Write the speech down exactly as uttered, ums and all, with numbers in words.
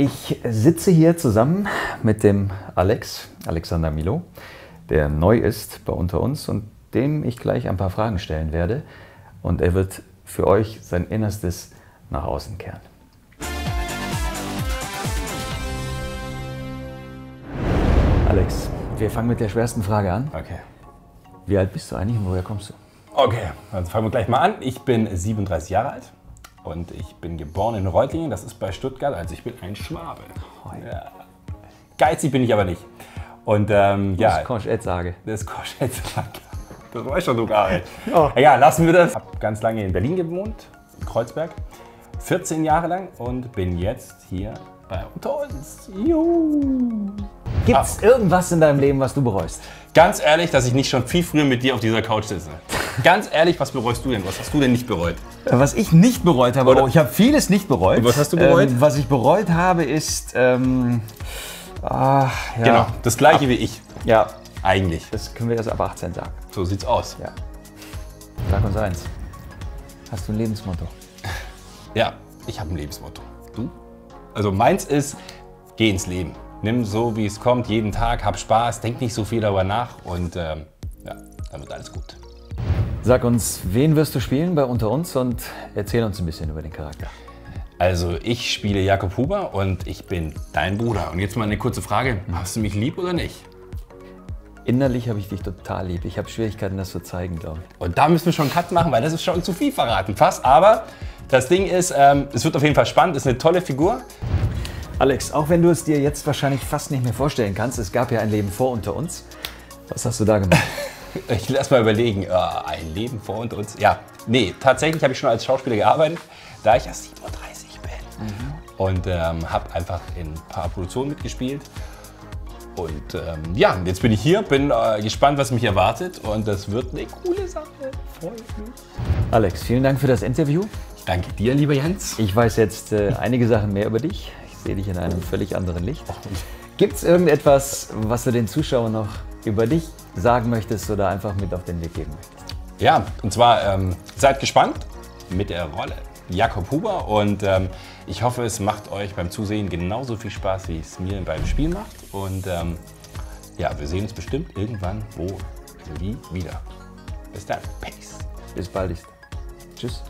Ich sitze hier zusammen mit dem Alex, Alexander Milo, der neu ist bei Unter uns und dem ich gleich ein paar Fragen stellen werde. Und er wird für euch sein Innerstes nach außen kehren. Alex, wir fangen mit der schwersten Frage an. Okay. Wie alt bist du eigentlich und woher kommst du? Okay, dann fangen wir gleich mal an. Ich bin siebenunddreißig Jahre alt. Und ich bin geboren in Reutlingen, das ist bei Stuttgart, also ich bin ein Schwabe. Ja. Geizig bin ich aber nicht. Und ähm, ja. Das kannst du jetzt sagen. Das kannst du jetzt sagen. Das weißt du gar nicht. Oh. Ja, lassen wir das. Ich habe ganz lange in Berlin gewohnt, in Kreuzberg, vierzehn Jahre lang und bin jetzt hier bei Unter uns. Juhu. Gibt es irgendwas in deinem Leben, was du bereust? Ganz ehrlich, dass ich nicht schon viel früher mit dir auf dieser Couch sitze. Ganz ehrlich, was bereust du denn? Was hast du denn nicht bereut? Was ich nicht bereut habe, Oder? Oh, ich habe vieles nicht bereut. Und was hast du bereut? Ähm, was ich bereut habe ist, ähm, ach, ja. Genau, das gleiche Ab, wie ich. Ja. Eigentlich. Das können wir erst ab achtzehn sagen. So sieht's aus. Ja. Sag uns eins. Hast du ein Lebensmotto? Ja, ich habe ein Lebensmotto. Du? Also meins ist, geh ins Leben. Nimm so, wie es kommt, jeden Tag, hab Spaß, denk nicht so viel darüber nach und ähm, ja, dann wird alles gut. Sag uns, wen wirst du spielen bei Unter uns und erzähl uns ein bisschen über den Charakter. Also ich spiele Jakob Huber und ich bin dein Bruder. Und jetzt mal eine kurze Frage, hast du mich lieb oder nicht? Innerlich habe ich dich total lieb. Ich habe Schwierigkeiten, das zu zeigen, glaube ich. Und da müssen wir schon einen Cut machen, weil das ist schon zu viel verraten fast. Aber das Ding ist, ähm, es wird auf jeden Fall spannend, ist eine tolle Figur. Alex, auch wenn du es dir jetzt wahrscheinlich fast nicht mehr vorstellen kannst, es gab ja ein Leben vor Unter uns. Was hast du da gemacht? Ich lass mal überlegen, äh, ein Leben vor Unter uns? Ja, nee, tatsächlich habe ich schon als Schauspieler gearbeitet, da ich erst siebenunddreißig bin. Mhm. Und ähm, habe einfach in ein paar Produktionen mitgespielt. Und ähm, ja, jetzt bin ich hier, bin äh, gespannt, was mich erwartet. Und das wird eine coole Sache. Freue mich. Alex, vielen Dank für das Interview. Ich danke dir, lieber Jens. Ich weiß jetzt äh, einige Sachen mehr über dich. Sehe dich in einem völlig anderen Licht. Gibt es irgendetwas, was du den Zuschauern noch über dich sagen möchtest oder einfach mit auf den Weg geben möchtest? Ja, und zwar ähm, seid gespannt mit der Rolle Jakob Huber und ähm, ich hoffe, es macht euch beim Zusehen genauso viel Spaß, wie es mir beim Spiel macht. Und ähm, ja, wir sehen uns bestimmt irgendwann wo, wie wieder. Bis dann. Peace. Bis bald. Tschüss.